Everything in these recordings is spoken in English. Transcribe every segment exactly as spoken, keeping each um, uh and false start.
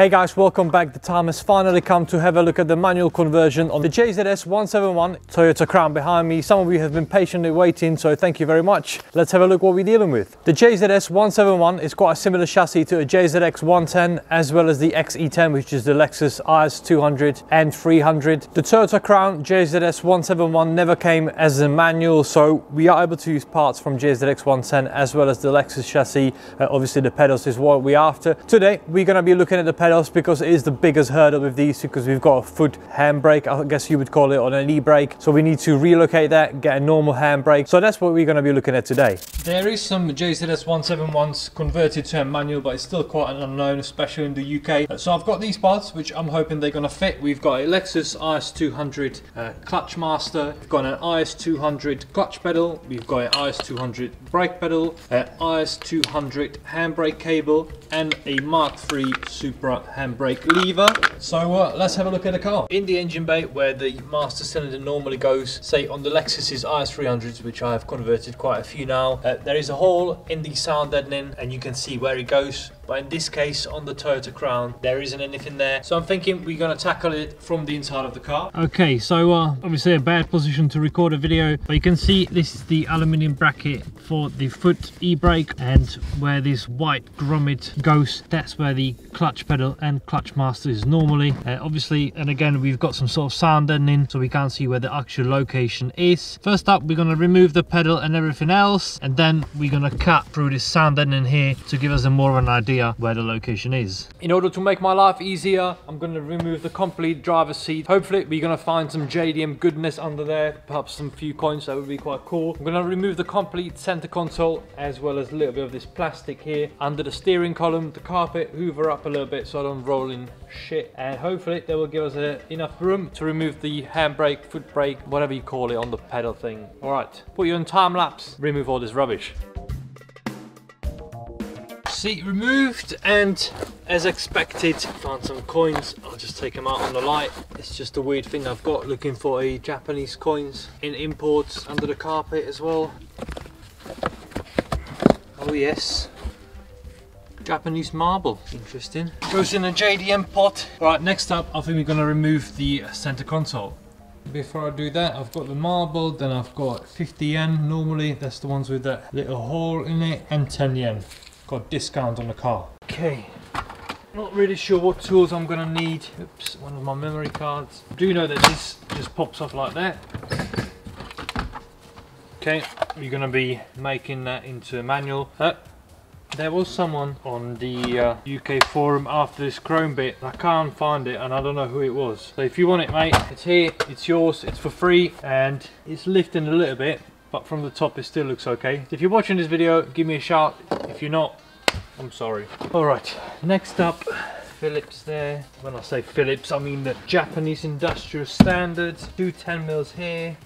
Hey guys, welcome back. The time has finally come to have a look at the manual conversion on the J Z S one seventy-one Toyota Crown behind me. Some of you have been patiently waiting, so thank you very much. Let's have a look what we're dealing with. The J Z S one seventy-one is quite a similar chassis to a J Z X one ten, as well as the X E ten, which is the Lexus I S two hundred and three hundred. The Toyota Crown J Z S one seventy-one never came as a manual, so we are able to use parts from J Z X one ten as well as the Lexus chassis. Uh, obviously the pedals is what we're after. Today we're going to be looking at the pedals because it is the biggest hurdle with these, because we've got a foot handbrake, I guess you would call it, on an e-brake. So we need to relocate that, get a normal handbrake. So that's what we're going to be looking at today. There is some J Z S one seventy-ones converted to a manual, but it's still quite an unknown, especially in the U K. So I've got these parts, which I'm hoping they're going to fit. We've got a Lexus I S two hundred uh, clutch master, we've got an I S two hundred clutch pedal, we've got an I S two hundred brake pedal, an I S two hundred handbrake cable, and a Mark three Supra handbrake lever. So uh, let's have a look at the car. In the engine bay, where the master cylinder normally goes, say on the Lexus's I S three hundreds, which I have converted quite a few now, uh, there is a hole in the sound deadening and you can see where it goes. But in this case, on the Toyota Crown, there isn't anything there. So I'm thinking we're going to tackle it from the inside of the car. Okay, so uh, obviously a bad position to record a video, but you can see this is the aluminium bracket for the foot e-brake, and where this white grommet goes, that's where the clutch pedal and clutch master is normally. Uh, obviously, and again, we've got some sort of sound deadening, so we can't see where the actual location is. First up, we're going to remove the pedal and everything else, and then we're going to cut through this sound deadening here to give us a more of an idea where the location is. In order to make my life easier, I'm going to remove the complete driver's seat. Hopefully we're going to find some J D M goodness under there, perhaps some few coins. That would be quite cool. I'm going to remove the complete center console, as well as a little bit of this plastic here under the steering column, the carpet, hoover up a little bit so I don't roll in shit, and hopefully that will give us a, enough room to remove the handbrake, foot brake, whatever you call it, on the pedal thing. All right, put you on time lapse, remove all this rubbish. Seat removed, and as expected, found some coins. I'll just take them out on the light. It's just a weird thing I've got, looking for a Japanese coins in imports under the carpet as well. Oh yes, Japanese marble, interesting. Goes in a J D M pot. Right, next up, I think we're gonna remove the center console. Before I do that, I've got the marble, then I've got fifty yen normally, that's the ones with that little hole in it, and ten yen. Got discount on the car. Okay, not really sure what tools I'm gonna need. Oops, one of my memory cards. I do know that this just pops off like that. Okay, we're gonna be making that into a manual. Uh, there was someone on the uh, U K forum after this chrome bit. I can't find it and I don't know who it was. So if you want it, mate, it's here, it's yours, it's for free, and it's lifting a little bit, but from the top it still looks okay. If you're watching this video, give me a shout. If you're not, I'm sorry. All right, next up, Phillips there. When I say Phillips, I mean the Japanese industrial standards. two ten mils here.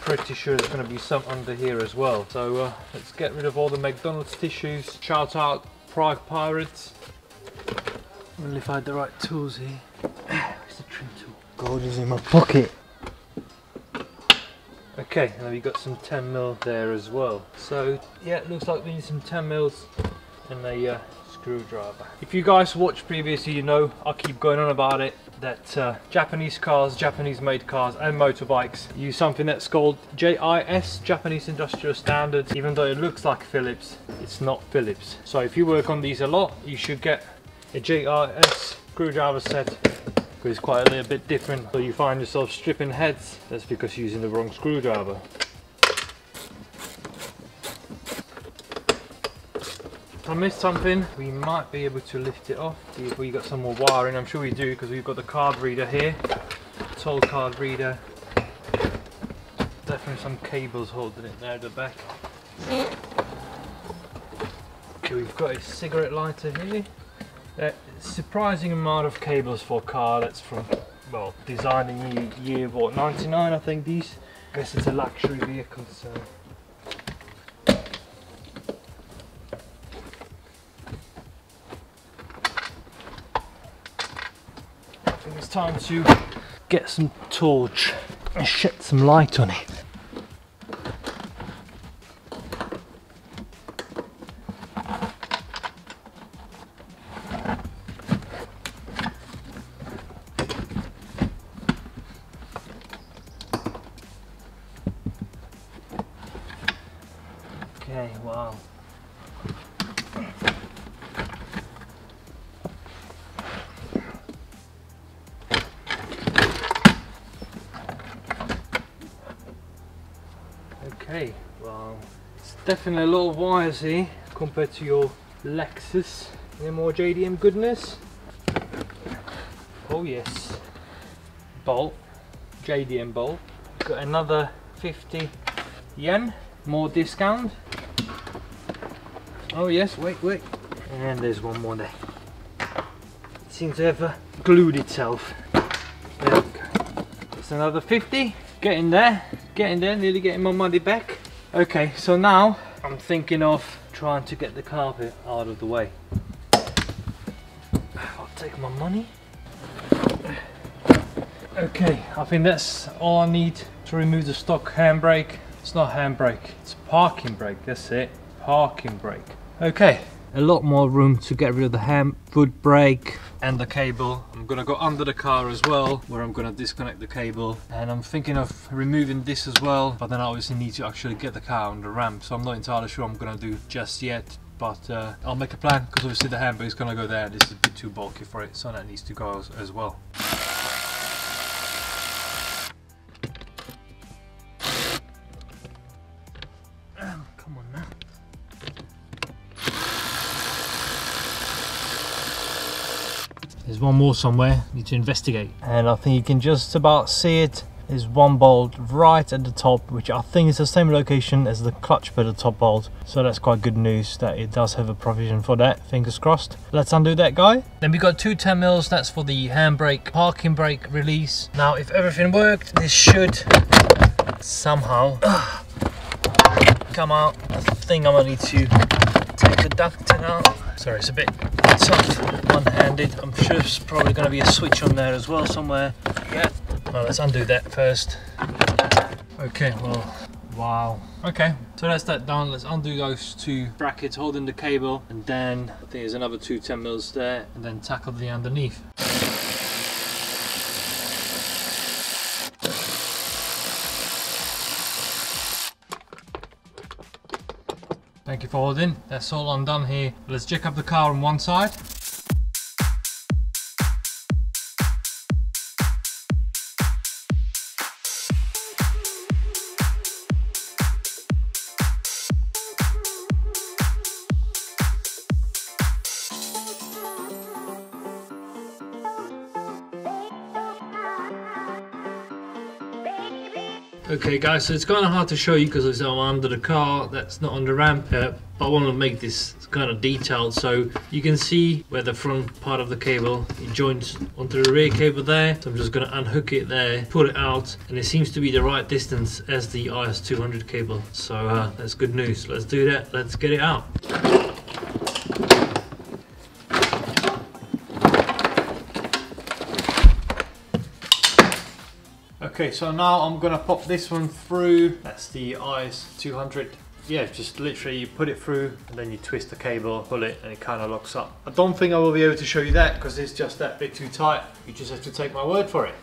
Pretty sure there's gonna be some under here as well. So uh, let's get rid of all the McDonald's tissues. Shout out Prague Pirates. I wonder if I had the right tools here. Where's the trim tool? Gold is in my pocket. Okay, now we've got some ten mil there as well. So yeah, it looks like we need some ten mils and a uh, screwdriver. If you guys watched previously, you know I keep going on about it, that uh, Japanese cars, Japanese made cars and motorbikes use something that's called J I S, Japanese Industrial Standards. Even though it looks like Phillips, it's not Phillips. So if you work on these a lot, you should get a J I S screwdriver set, because it's quite a little bit different. So you find yourself stripping heads, that's because you're using the wrong screwdriver. If I missed something, we might be able to lift it off. See if we got some more wiring. I'm sure we do, because we've got the card reader here, toll card reader. Definitely some cables holding it there at the back. Okay, we've got a cigarette lighter here. Uh, surprising amount of cables for a car that's from, well, designing year, year what, ninety-nine I think these. I guess it's a luxury vehicle, so. I think it's time to get some torch and shed some light on it. definitely a lot of wires here compared to your Lexus. Any more J D M goodness? Oh yes, bolt, J D M bolt. Got another fifty yen, more discount. Oh yes, wait, wait. And there's one more there. It seems to have glued itself. There we go. That's another fifty. Getting there, getting there, nearly getting my money back. Okay, so now I'm thinking of trying to get the carpet out of the way. I'll take my money. Okay, I think that's all I need to remove the stock handbrake. It's not handbrake, it's parking brake, that's it. Parking brake. Okay, a lot more room to get rid of the hand foot brake and the cable. I'm gonna go under the car as well, where I'm gonna disconnect the cable, and I'm thinking of removing this as well, but then I obviously need to actually get the car on the ramp, so I'm not entirely sure I'm gonna do just yet, but uh, I'll make a plan, because obviously the handbrake is gonna go there. This is a bit too bulky for it, so that needs to go as, as well. There's one more somewhere, need to investigate. And I think you can just about see it. There's one bolt right at the top, which I think is the same location as the clutch pedal top bolt. So that's quite good news that it does have a provision for that, fingers crossed. Let's undo that guy. Then we got two ten mils, that's for the handbrake, parking brake release. Now if everything worked, this should somehow come out. I think I'm gonna need to take the ducting out. Sorry, it's a bit tough, one-handed. I'm sure it's probably going to be a switch on there as well somewhere. Yeah. Well, let's undo that first. Okay, well, wow. Okay, so that's that done. Let's undo those two brackets holding the cable, and then I think there's another two ten mils there, and then tackle the underneath. Thank you for holding. That's all I'm done here. Let's jack up the car on one side. Okay guys, so it's kind of hard to show you because I'm under the car, that's not on the ramp, uh, but I want to make this kind of detailed so you can see where the front part of the cable, it joins onto the rear cable there. So I'm just going to unhook it there, pull it out, and it seems to be the right distance as the I S two hundred cable, so uh, that's good news. Let's do that, let's get it out. Okay, so now I'm gonna pop this one through. That's the I S two hundred. Yeah, just literally you put it through and then you twist the cable, pull it, and it kind of locks up. I don't think I will be able to show you that because it's just that bit too tight. You just have to take my word for it.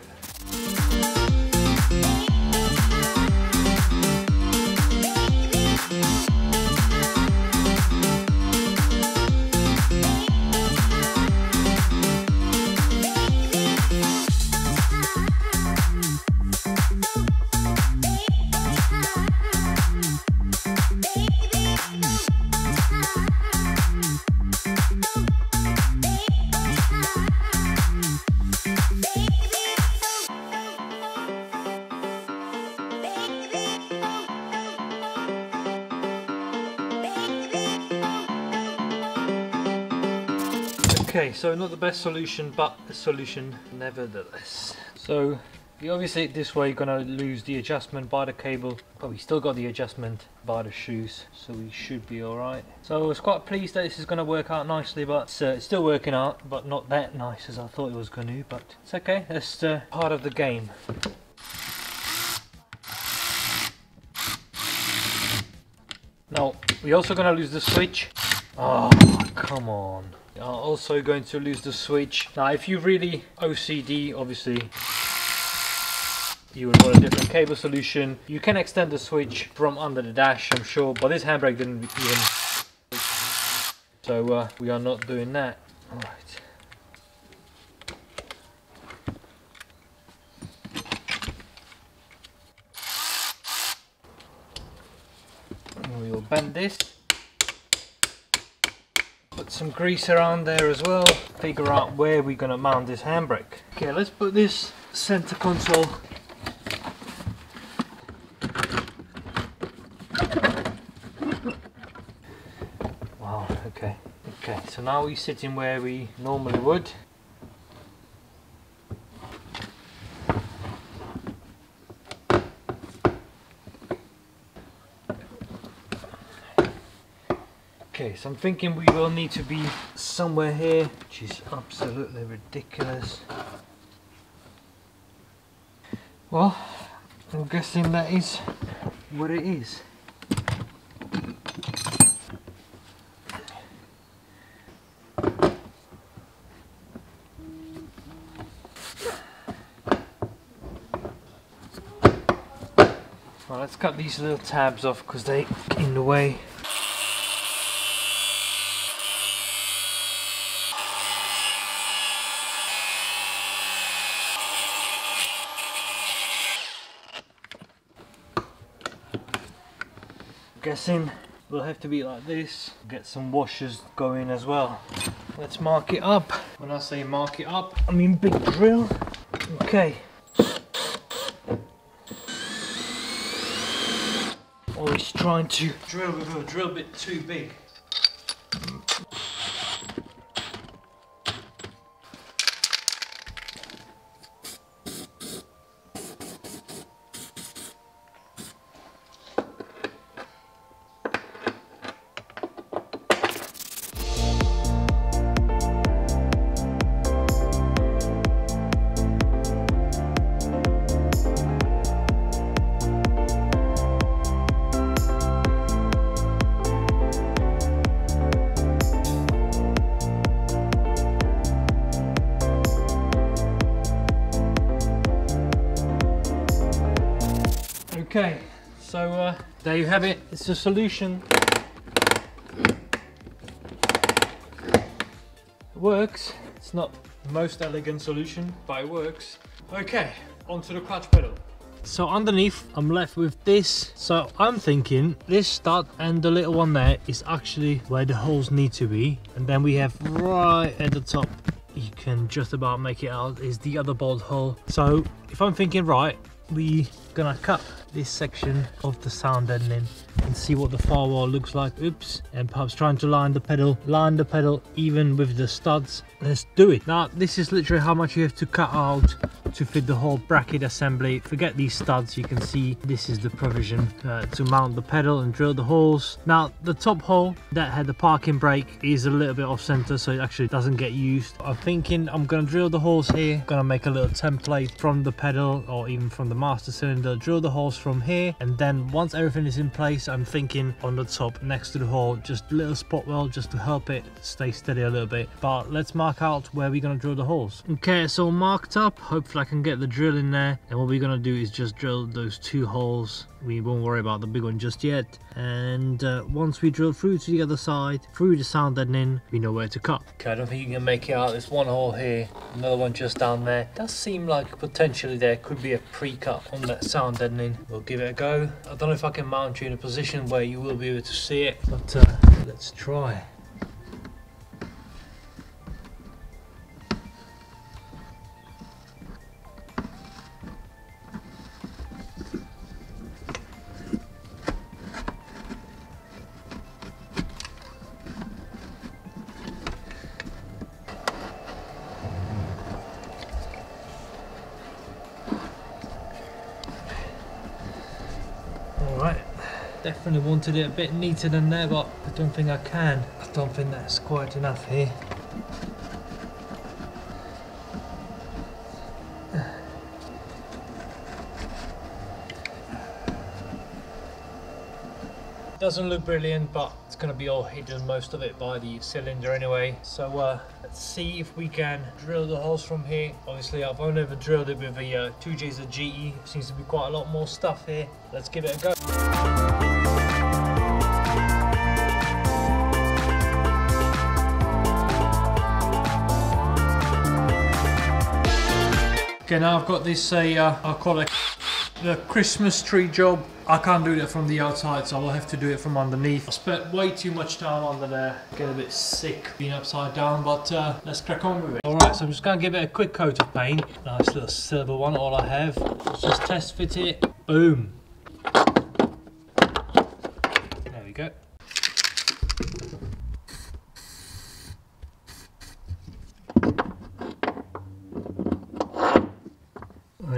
Okay, so not the best solution, but a solution nevertheless. So you obviously this way you're gonna lose the adjustment by the cable, but we still got the adjustment by the shoes, so we should be all right. So I was quite pleased that this is gonna work out nicely, but it's, uh, it's still working out, but not that nice as I thought it was gonna. But it's okay. That's uh, part of the game. Now we're also gonna lose the switch. Oh, come on. Are also going to lose the switch. Now if you really O C D, obviously you would want a different cable solution. You can extend the switch from under the dash, I'm sure, but this handbrake didn't even, so uh, we are not doing that. All right. We'll bend this, put some grease around there as well, figure out where we're going to mount this handbrake. Okay, let's put this center console. Wow, okay. Okay, so now we're sitting where we normally would. Okay, so I'm thinking we will need to be somewhere here, which is absolutely ridiculous. Well, I'm guessing that is what it is. Well, let's cut these little tabs off because they're in the way. Guessing we'll have to be like this, get some washers going as well. Let's mark it up. When I say mark it up, I mean big drill. Okay. Always trying to drill with a drill bit too big. Okay, so uh, there you have it, it's a solution. It works, it's not the most elegant solution, but it works. Okay, onto the clutch pedal. So underneath I'm left with this, so I'm thinking this stud and the little one there is actually where the holes need to be, and then we have right at the top, you can just about make it out, is the other bolt hole. So if I'm thinking right, we're gonna cut this section of the sound deadening and see what the firewall looks like. Oops, and perhaps trying to line the pedal, line the pedal even with the studs. Let's do it. Now, this is literally how much you have to cut out to fit the whole bracket assembly. Forget these studs, you can see this is the provision uh, to mount the pedal and drill the holes. Now, the top hole that had the parking brake is a little bit off center, so it actually doesn't get used. I'm thinking I'm gonna drill the holes here, gonna make a little template from the pedal or even from the master cylinder, drill the holes from here, and then once everything is in place, I'm thinking on the top next to the hole, just a little spot weld just to help it stay steady a little bit. But let's mark out where we're gonna drill the holes. Okay, it's all marked up. Hopefully I can get the drill in there, and what we're gonna do is just drill those two holes. We won't worry about the big one just yet, and uh, once we drill through to the other side through the sound deadening, we know where to cut. Okay, I don't think you can make it out. There's one hole here, another one just down there. It does seem like potentially there could be a pre-cut on that sound deadening. We'll give it a go. I don't know if I can mount you in a position where you will be able to see it, but uh, let's try. Definitely wanted it a bit neater than there, but I don't think I can. I don't think that's quite enough here. Doesn't look brilliant, but it's going to be all hidden, most of it, by the cylinder anyway. So uh, let's see if we can drill the holes from here. Obviously I've only ever drilled it with a uh, two J Z G E. Seems to be quite a lot more stuff here. Let's give it a go. Okay, now I've got this, uh, I'll call it The Christmas tree job, I can't do that from the outside, so I'll have to do it from underneath. I spent way too much time under there, get a bit sick being upside down, but uh, let's crack on with it. Alright, so I'm just going to give it a quick coat of paint. Nice little silver one, all I have. Let's just test fit it. Boom. There we go.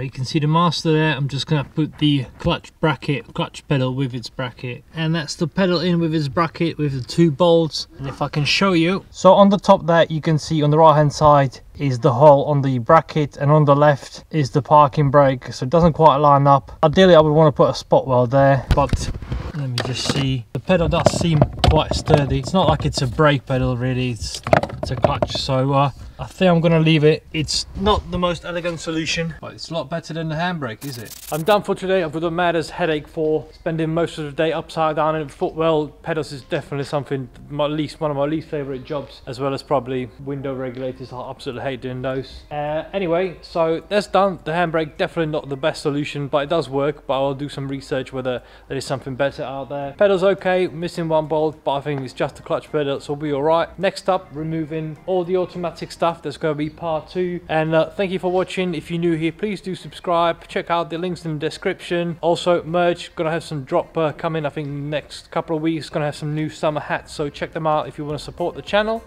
You can see the master there. I'm just going to put the clutch bracket, clutch pedal with its bracket, and that's the pedal in with its bracket with the two bolts. And if I can show you, so on the top there you can see on the right hand side is the hole on the bracket, and on the left is the parking brake, so it doesn't quite line up. Ideally I would want to put a spot weld there, but let me just see. The pedal does seem quite sturdy. It's not like it's a brake pedal really, it's it's a clutch, so uh, I think I'm gonna leave it. It's not the most elegant solution, but it's a lot better than the handbrake, is it? I'm done for today. I've got a madder's headache for spending most of the day upside down, and footwell pedals is definitely something, my least, one of my least favorite jobs, as well as probably window regulators. I absolutely hate doing those. Uh, anyway, so that's done. The handbrake, definitely not the best solution, but it does work, but I'll do some research whether there is something better out there. Pedal's okay, missing one bolt, but I think it's just a clutch pedal, so we'll be all right. Next up, removing all the automatic stuff. That's going to be part two, and uh, thank you for watching. If you're new here, please do subscribe, check out the links in the description. Also merch, gonna have some drop uh, coming, I think next couple of weeks, gonna have some new summer hats, so check them out if you want to support the channel,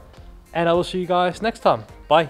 and I will see you guys next time. Bye.